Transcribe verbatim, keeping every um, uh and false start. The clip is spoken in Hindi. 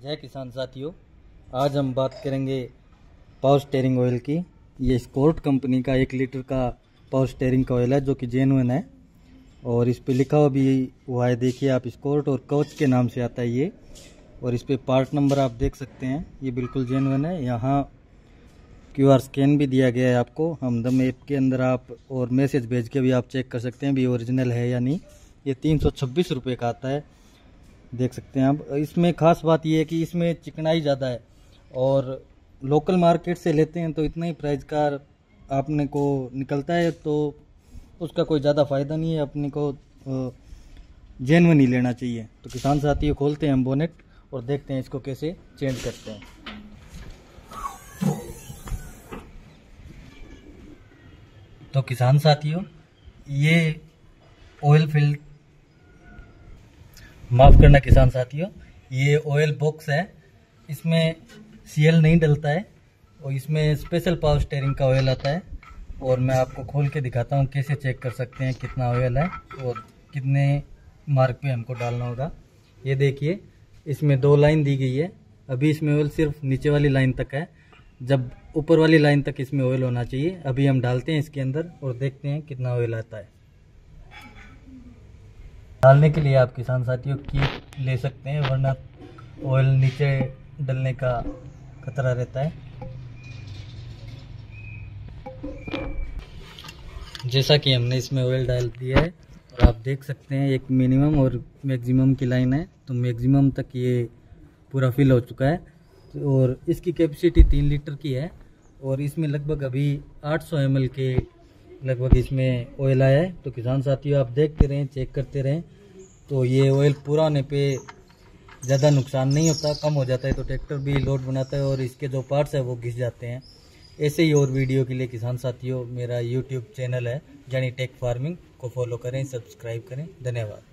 जय किसान साथियों, आज हम बात करेंगे पावर स्टीयरिंग ऑयल की। ये एस्कॉर्ट कंपनी का एक लीटर का पावर स्टीयरिंग का ऑयल है जो कि जेन्युइन है और इस पे लिखा हुआ भी हुआ है। देखिए आप, एस्कॉर्ट और कोच के नाम से आता है ये और इस पे पार्ट नंबर आप देख सकते हैं। ये बिल्कुल जेन्युइन है। यहाँ क्यूआर स्कैन भी दिया गया है आपको। हम दम ऐप के अंदर आप और मैसेज भेज के भी आप चेक कर सकते हैं भी ओरिजिनल है या नहीं। ये तीन सौ छब्बीस रुपये का आता है, देख सकते हैं आप। इसमें खास बात ये है कि इसमें चिकनाई ज़्यादा है और लोकल मार्केट से लेते हैं तो इतना ही प्राइस का आपने को निकलता है, तो उसका कोई ज़्यादा फ़ायदा नहीं है। अपने को जेन्युइन ही लेना चाहिए। तो किसान साथियों, खोलते हैं हम बोनेट और देखते हैं इसको कैसे चेंज करते हैं। तो किसान साथियों, ये ऑयल फील्ड माफ़ करना किसान साथियों, ये ऑयल बॉक्स है, इसमें सीएल नहीं डलता है और इसमें स्पेशल पावर स्टीयरिंग का ऑयल आता है। और मैं आपको खोल के दिखाता हूँ कैसे चेक कर सकते हैं कितना ऑयल है और कितने मार्क पे हमको डालना होगा। ये देखिए, इसमें दो लाइन दी गई है। अभी इसमें ऑयल सिर्फ नीचे वाली लाइन तक है, जब ऊपर वाली लाइन तक इसमें ऑयल होना चाहिए। अभी हम डालते हैं इसके अंदर और देखते हैं कितना ऑयल आता है। डालने के लिए आप किसान साथियों कीप ले सकते हैं, वरना ऑयल नीचे डलने का खतरा रहता है। जैसा कि हमने इसमें ऑयल डाल दिया है और आप देख सकते हैं एक मिनिमम और मैक्सिमम की लाइन है, तो मैक्सिमम तक ये पूरा फिल हो चुका है और इसकी कैपेसिटी तीन लीटर की है और इसमें लगभग अभी आठ सौ एम एल के लगभग इसमें ऑयल आया है। तो किसान साथियों, आप देखते रहें, चेक करते रहें। तो ये ऑयल पूरा होने पे ज़्यादा नुकसान नहीं होता, कम हो जाता है तो ट्रैक्टर भी लोड बनाता है और इसके जो पार्ट्स है वो घिस जाते हैं। ऐसे ही और वीडियो के लिए किसान साथियों मेरा यूट्यूब चैनल है जानी टेक फार्मिंग, को फॉलो करें, सब्सक्राइब करें। धन्यवाद।